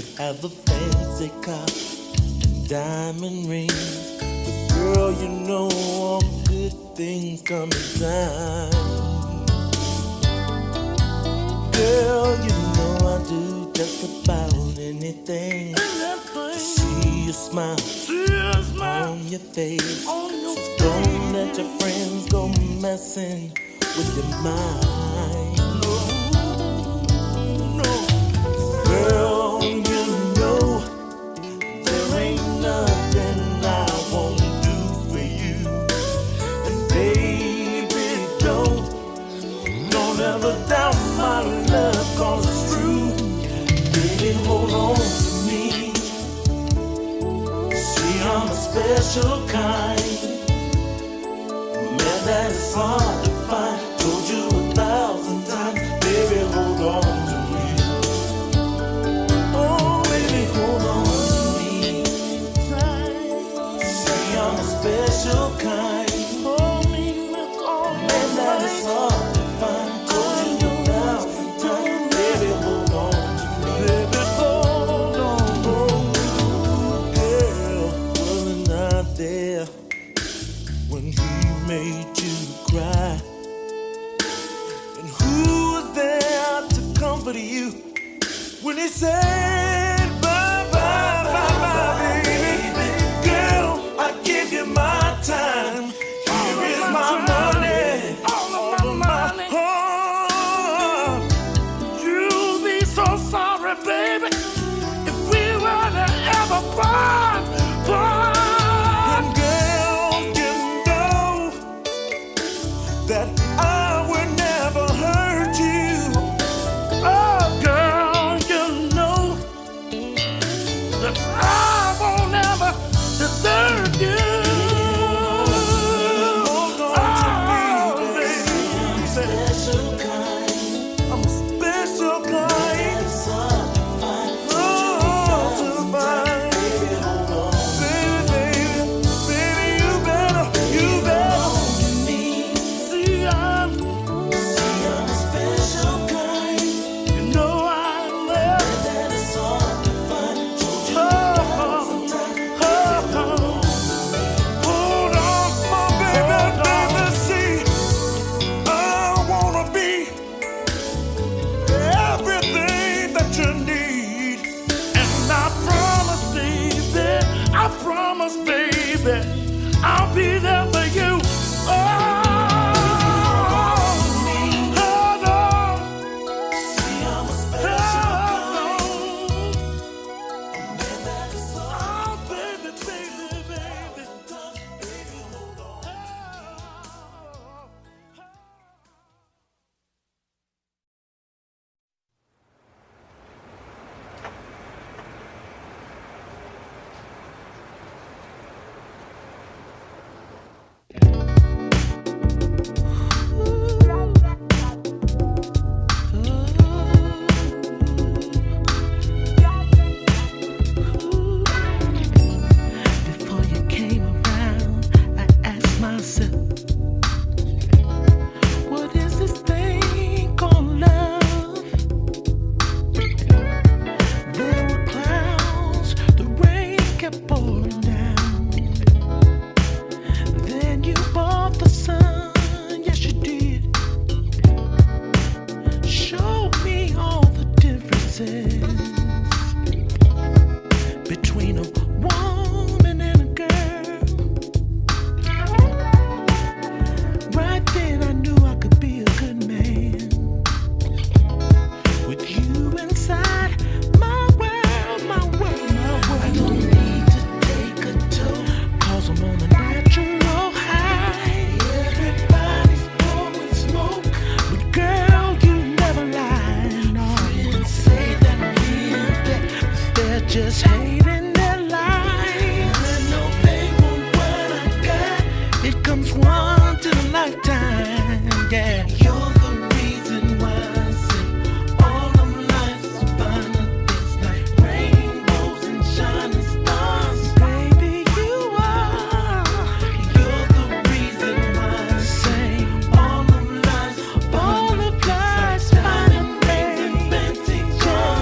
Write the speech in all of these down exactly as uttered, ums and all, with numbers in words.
should have a fancy car and diamond rings. But girl, you know all good things come in time. Girl, you know I'll do just about anything to see a smile, see a smile on your face. On your so face. Don't let your friends go messing with your mind. Hold on to me. See, I'm a special kind, man, that is hard to find. Told you a thousand times, baby, hold on to me. Oh, baby, hold on to me. See, I'm a special kind, man, that is hard to find. Made you cry, and who was there to comfort you when he said bye bye bye bye, bye, bye baby. baby? Girl, I give you my time. Here all is my money, money. all of my, my heart. You'll be so sorry, baby, if we were to ever part. part. That I would never hurt you. Oh, girl, you know that I won't ever desert you. Hold on, oh, to me, baby. I'm a special kind. I'm a special kind. Oh, to the vine. Baby, hold on. Baby, baby, baby, you better, you better. I'll be there for you. Oh, hold on. See, I'm a special kind. Oh, baby, baby, baby, baby, hold on. Just hating their lives. And no pain for what I got. It comes once in a lifetime, yeah. You're the reason why I say all of life's abundant. It's like rainbows and shining stars. Baby, you are. You're the reason why I say all of life's abundant. All of life's abundant. It's like diamonds and fancy jars.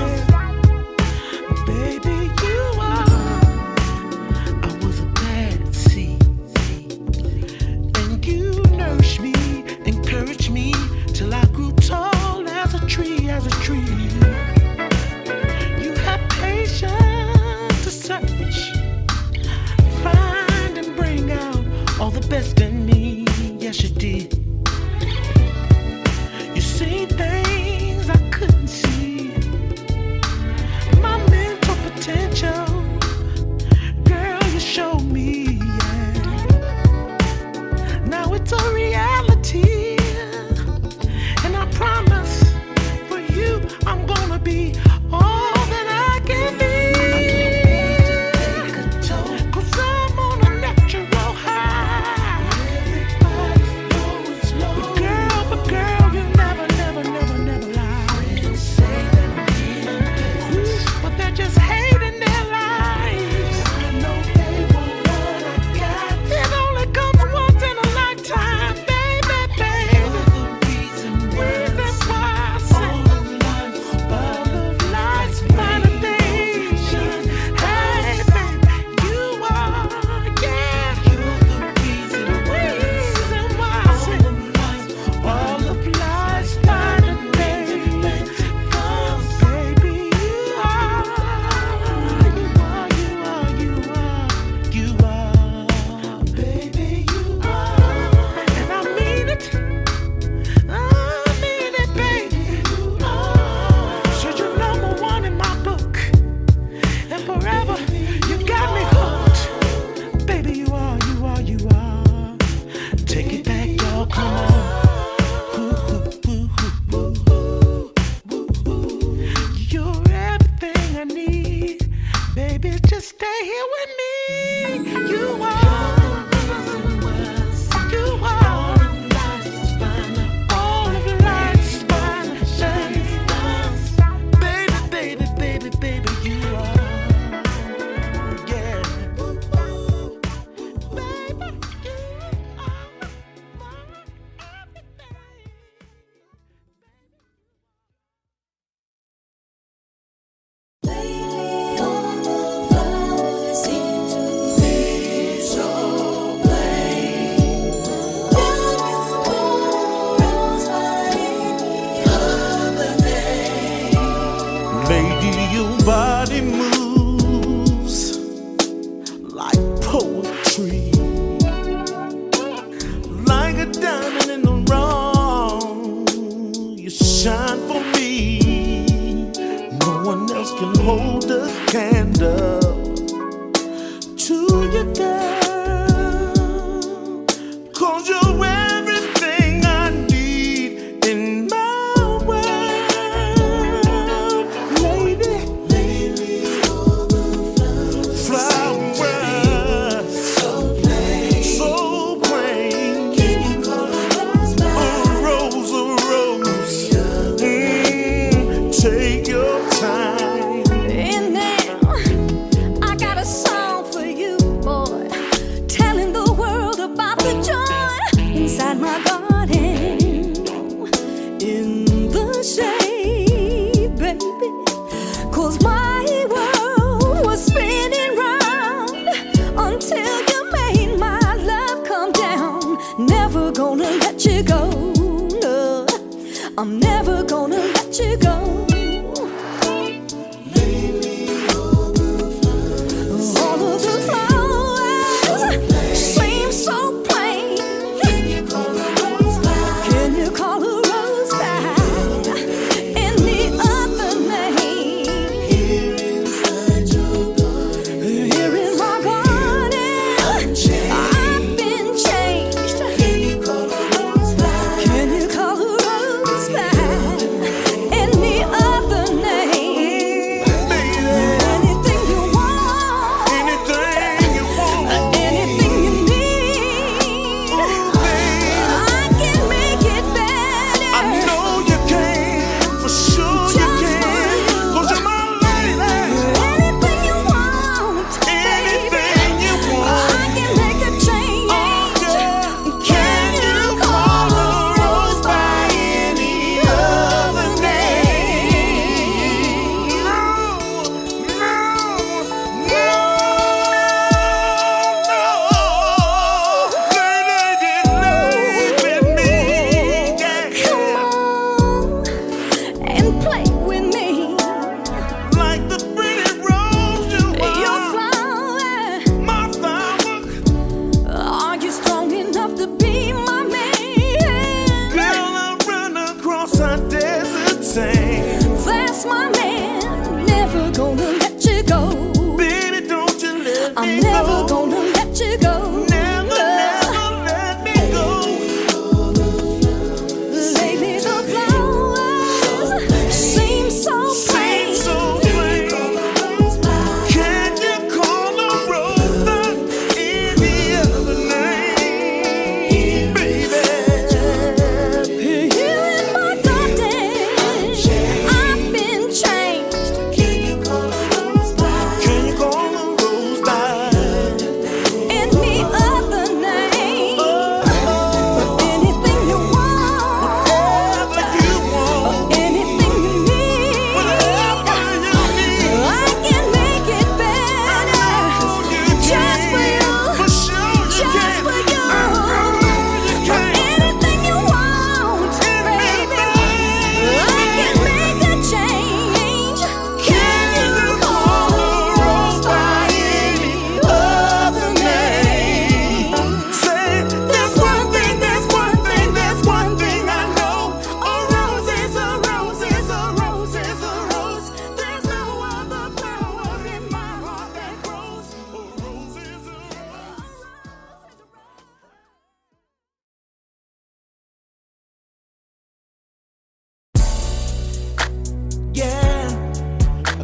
And the other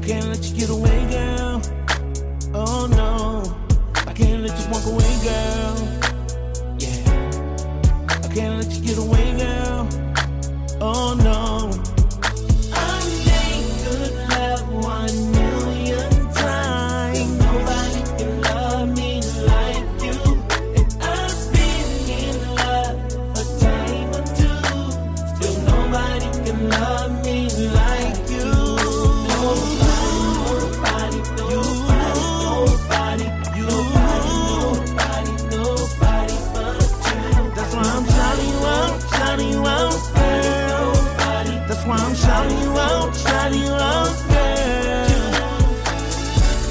can't let you get away, girl. Oh no, I can't let you walk away, girl. Yeah, I can't let you get away, girl. Oh no.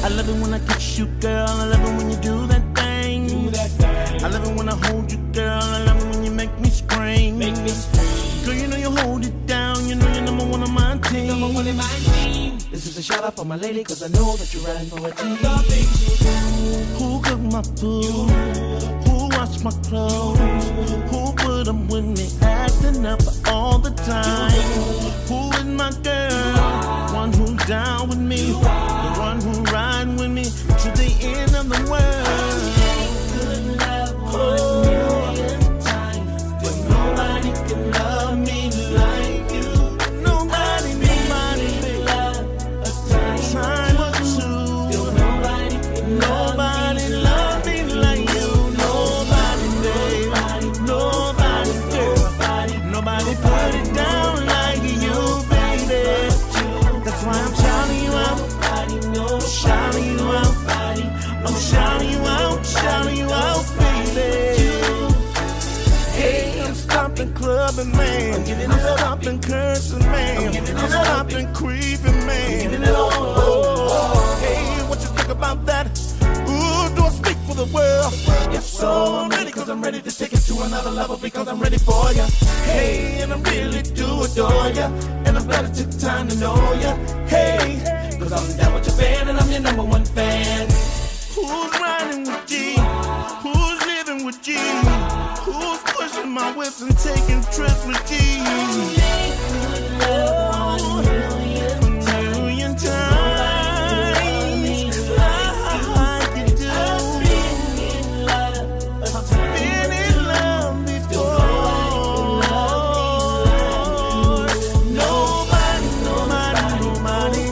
I love it when I kiss you, girl. I love it when you do that thing. Do that thing. I love it when I hold you, girl. I love it when you make me scream. Make me scream. Girl, you know you hold it down. You know you're number one on my team. Number one in my team. This is a shout out for my lady, cause I know that you're riding for a team. Who cooked my food? You. Who washed my clothes? You. Who put them with me? Acting up all the time. You. Who is my girl? One who's down with me. The one who ride with me to the end of the world. Clubbing, man. I'm getting it up and cursing, man. I'm getting it up and creeping, man. I'm it all. Oh, hey, what you think about that? Ooh, don't speak for the world. Yes, so I'm ready, cause I'm ready to take it to another level, because I'm ready for ya. Hey, and I really do adore ya, and I'm glad it took time to know ya. Hey, cause I'm down with your fan, and I'm your number one fan. Who's riding with G? Who's living with G? Who's pushing my whips and taking trips with G? Oh, a million times. I can do. I've been in love before. Nobody, nobody, nobody, nobody, nobody, nobody, nobody, nobody, nobody.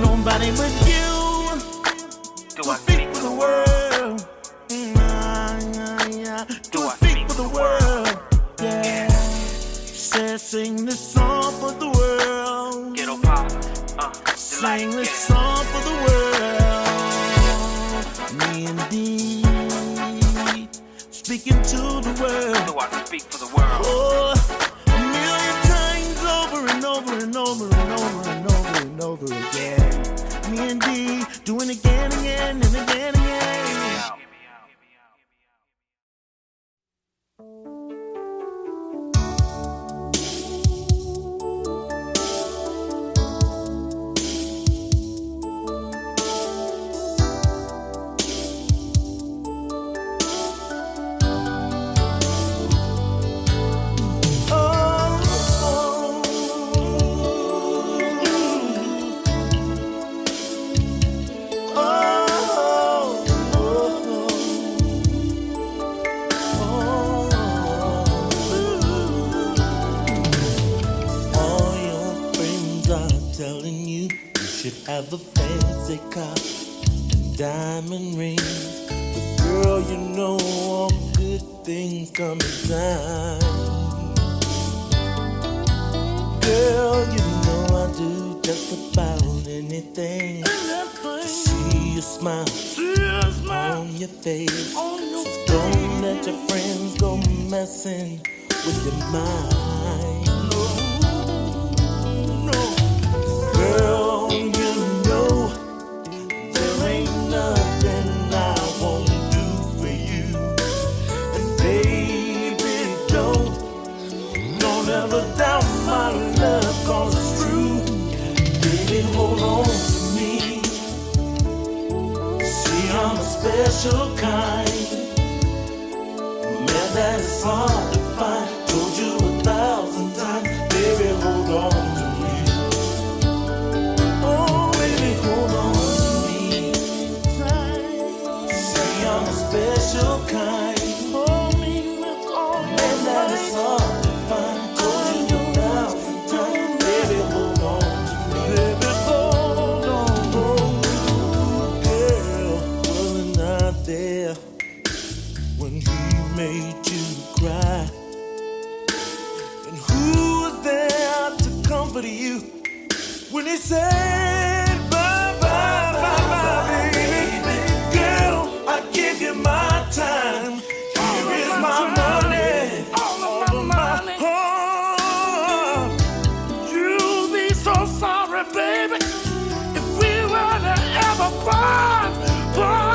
Nobody but you. Do I speak for the world? Nah, nah, nah. Do I speak for the world? Yeah. Sing this song for the world. Sing this song for the world. Me indeed, speaking to the world. Do I speak for the world? Oh, a million times over and over and over and over and over and over again. Me and D, doing it again, again, and again, again. Have a fancy car and diamond rings, but girl, you know all good things come in time. Girl, you know I do just about anything to see a smile, see a smile on your face. On your so face. Don't let your friends go messing with your mind. No, no, girl. You know never doubt my love, 'cause it's true. Baby, hold on to me. See, I'm a special kind, man, that is hard to find. Told you a thousand times, baby, hold on to me. Oh, baby, hold on to me. See, I'm a special kind. When he made you cry, and who was there to comfort you when he said bye bye bye bye, baby? Girl, I give you my time. Here is my money, all of my heart. You'll be so sorry, baby, if we were to ever part. part.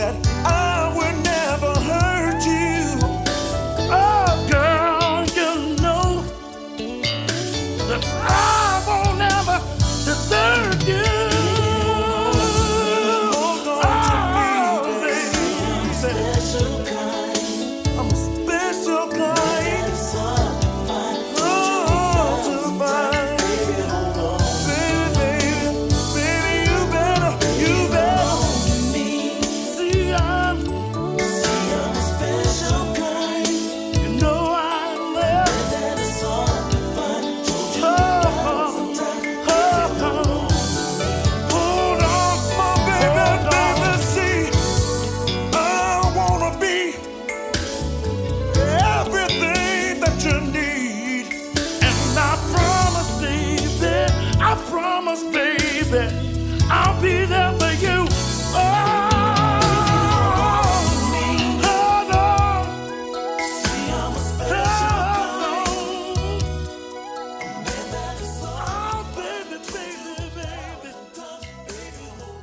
That I would never hurt you. Oh, girl, you know that I won't ever desert you. Hold on, oh, to me, baby. I'm a special kind. I'm a special kind. Oh, to the vine. Baby, baby, baby, you better, you better. I'll be there for you. Oh, hold on. See, I'm a special. Oh, baby, baby, baby, baby, hold on.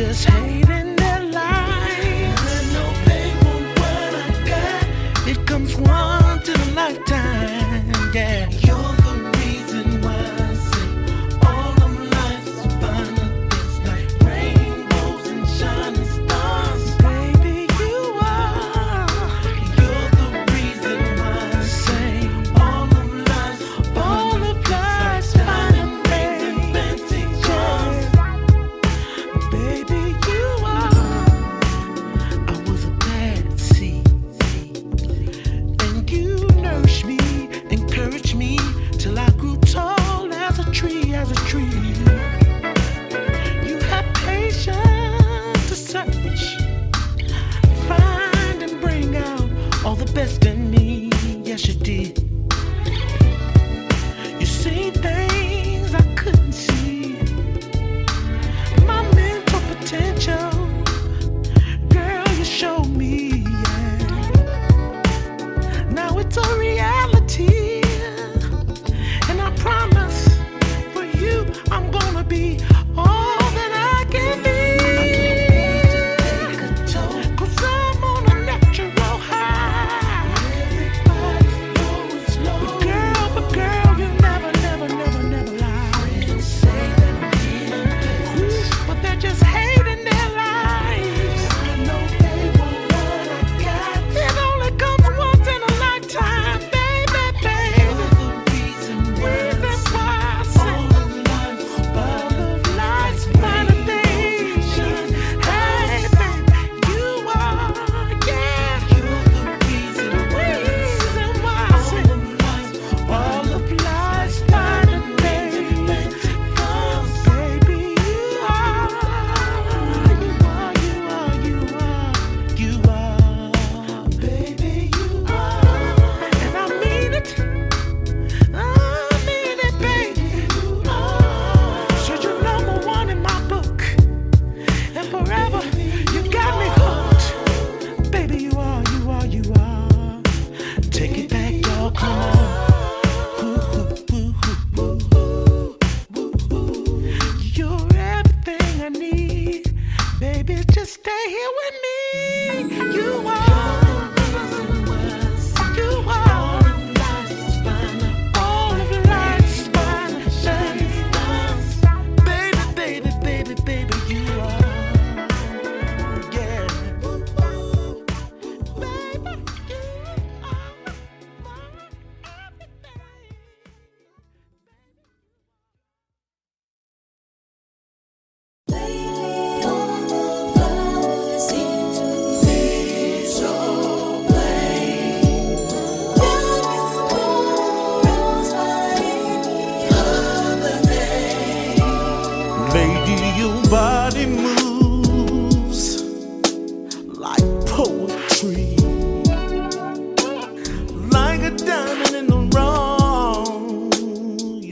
Just hating their lives. There's no pay for what I got. It comes once in a lifetime. Yeah, you're the reason why I say all of life's fun. It's like rainbows and shining stars. Baby, you are. You're the reason why I say all of life's fun. All of life's fun and fancy cars. Baby, it's a reality, and I promise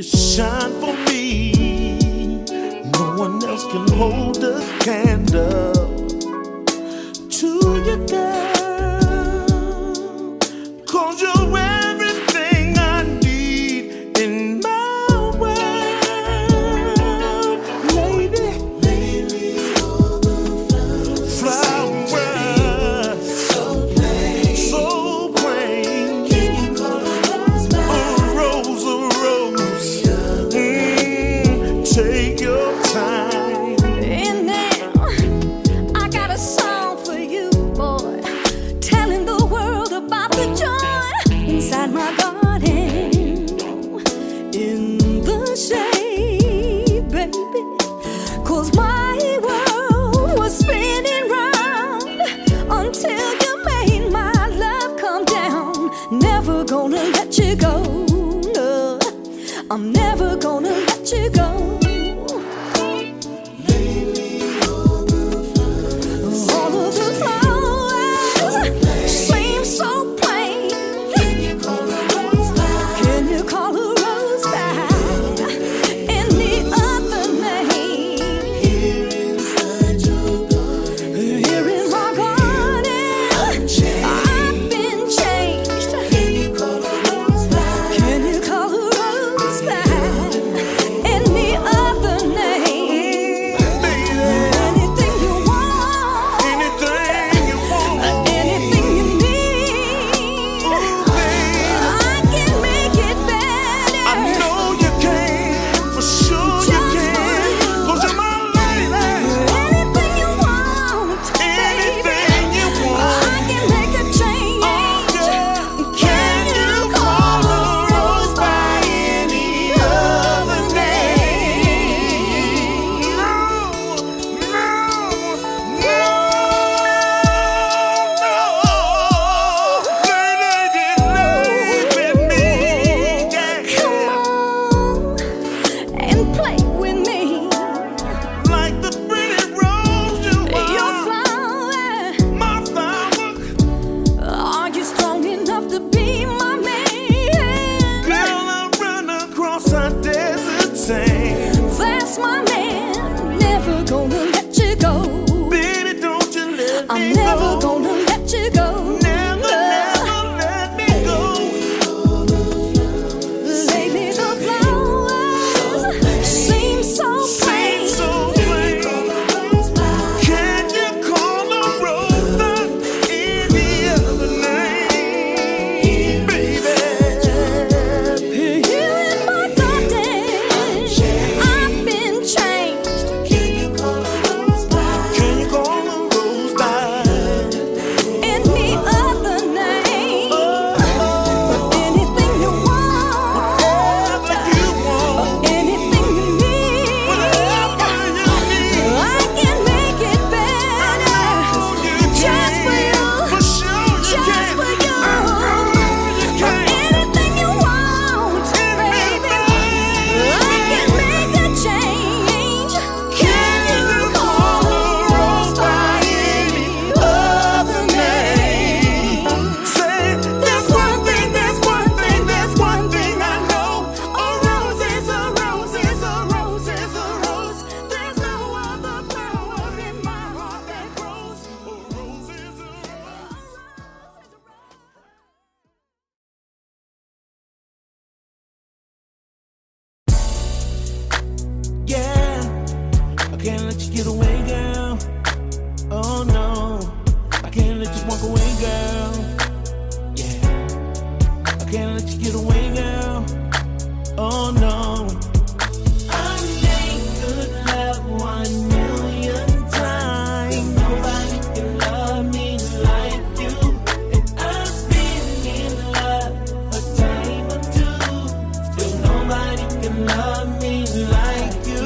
You shine for me. No one else can hold a candle to you, girl. 'Cause you're everything I need in my world, lady. Lady of the flowers, flower. So plain, so plain. Can you call a rose by a rose, a rose? Mm, take your time. My garden in the shade, baby, 'cause my world was spinning round until you made my love come down. Never gonna let you go, no. I'm never gonna let you go. That's my man, never gonna let you go. Baby, don't you let I'm me go. I'm never gonna let you go. Never, no. Never let me go. Lady of the flowers, seem so plain. So plain. Can you call a rose by any other name, baby? Can't let you get away, girl. Oh no, I can't let you walk away, girl. Yeah, I can't let you get away, girl. Oh no, I made good love one million times. Nobody can love me like you, and I've been in love a time or two. Still nobody can love me like you.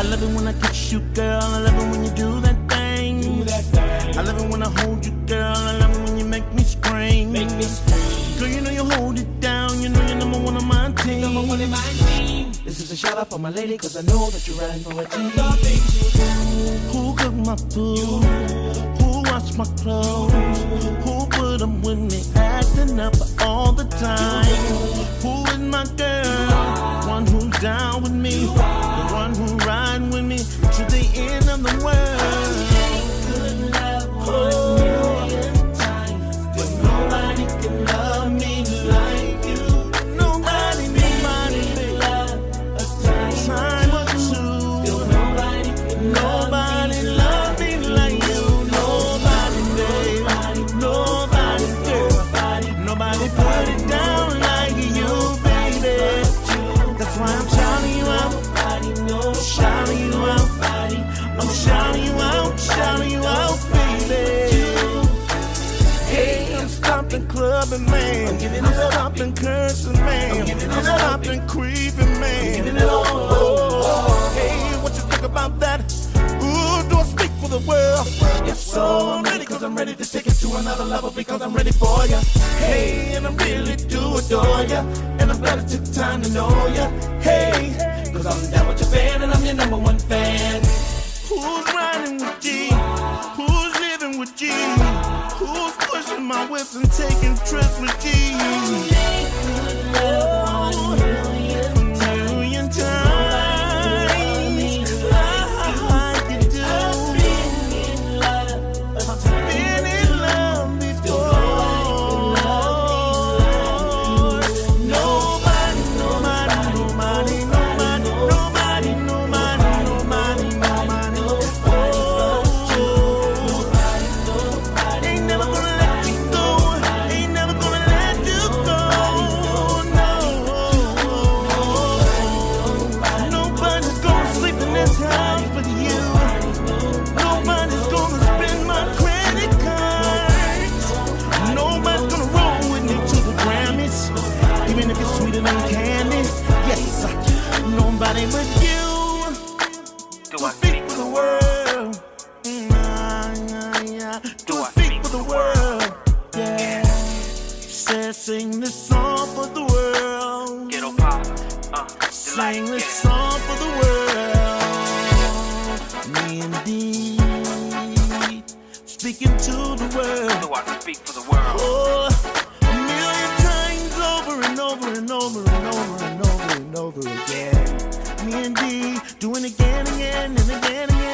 I love it when I kiss you, girl. I love it when you do that thing. Do that thing. I love it when I hold you, girl. I love it when you make me scream. Make me scream. Girl, you know you hold. hold it down, you know you're number one on my team. Number one in my team. This is a shout out for my lady, cause I know that you're riding for a team. Who cooked my food? Who washed my clothes? Who put them with me, acting up all the time? Who is my girl? One who's down with me, the one who riding with me to the end of the world. Clubbing, man. I'm giving it up. I'm stopping cursing, man. I'm giving it up. I'm stopping creeping, man. I'm giving it up. Oh, hey, what you think about that? Ooh, do I speak for the world? Yes, so I'm ready, cause I'm ready to take it to another level, because I'm ready for ya. Hey, and I really do adore ya, and I'm glad it took time to know ya. Hey, cause I'm down with your fan, and I'm your number one fan. Who's riding with G? Who's living with G? Who's pushing my whips and taking trips with G? Make good love on a million times. I can do. I've been in love. I've been in love before. Nobody, nobody, nobody, nobody, nobody, nobody, nobody, nobody, nobody, nobody. Ain't never gonna let you go. Ain't never gonna let you go. No. Nobody's gonna sleep in this house but you. Nobody's gonna spend my credit cards. Nobody's gonna roll with me to the Grammys, even if it's sweeter than candy. Yes, nobody but you. Do I speak for the world? Do I speak for the world? Yeah. Say, sing this song for the world. Ghetto pop. Uh, sing this song for the world. Me indeed, speaking to the world. Do I speak for the world? Oh, a million times over and over and over and over and over and over again. Me indeed, doing it again and again and again and again.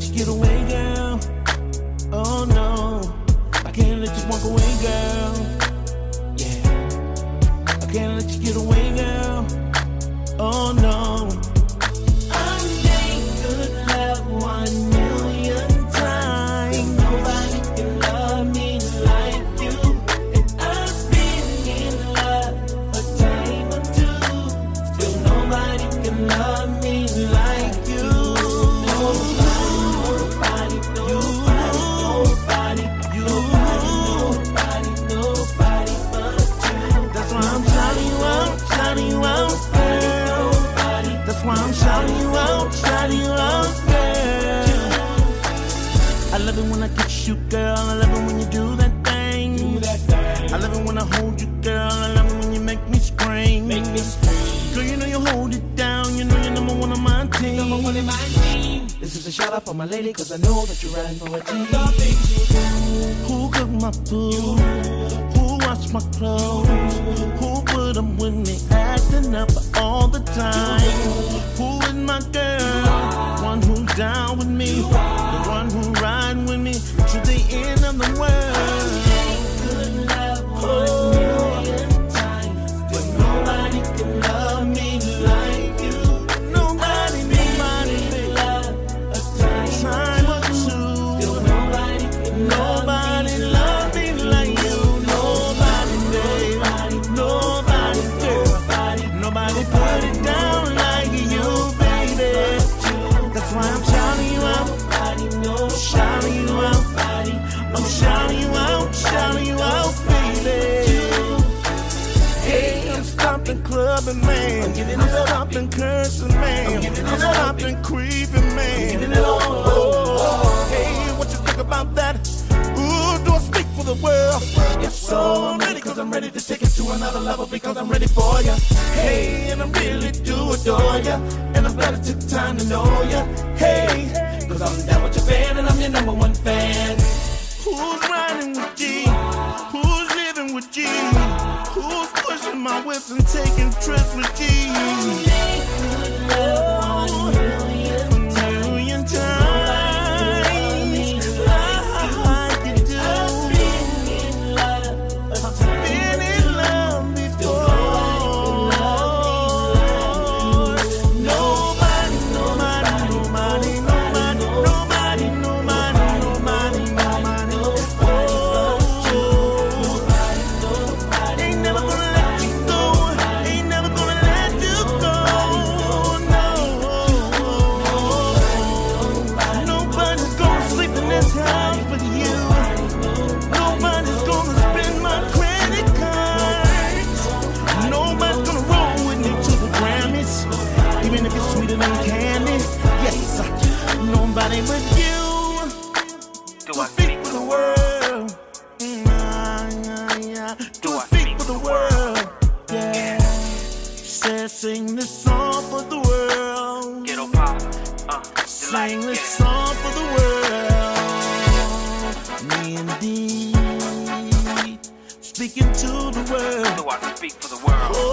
let you get away, girl. Oh no, I can't let you walk away, girl. Yeah, I can't let you get away, girl. Oh no. I love it when I kiss you, girl. I love it when you do that thing. Do that thing. I love it when I hold you, girl. I love it when you make me scream. Make me scream. Girl, you know you hold it down. You know you're number one on my team. Number one in my team. This is a shout out for my lady, cause I know that you're riding for a team. Who cooked my food? You. Who washed my clothes? You. Who put them with me? Acting up all the time. You. Who is my girl? One who's down with me. The one who ride with me to the end of the world. Clubbing, man. I'm giving it up and cursing, man. I'm giving it up and creeping, man. I'm giving it up. Oh, hey, what you think about that? Ooh, don't speak for the world. It's so I'm ready, cause I'm ready to take it to another level, because I'm ready for ya. Hey, and I really do adore ya, and I'm glad it took time to know ya. Hey, cause I'm down with your fan, and I'm your number one fan. Who's riding with G? Who's living with G? Who's pushing my whips and taking trips with G? Make good love on a million times. Million times. I can do. I've been in love. I've been in love before. Nobody, nobody, nobody, nobody, nobody, nobody, nobody, nobody. Nobody but you. Do I speak for the world? Do I speak for the world? Yeah. Sing this song for the world. Sing this song for the world. Me indeed. Speaking to the world. Do I speak for the world?